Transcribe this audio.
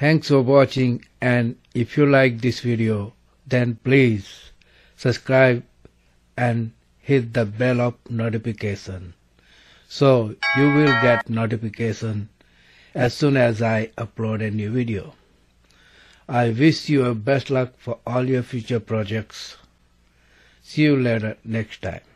Thanks for watching, and if you like this video, then please subscribe and hit the bell of notification, so you will get notification as soon as I upload a new video. I wish you best luck for all your future projects. See you later next time.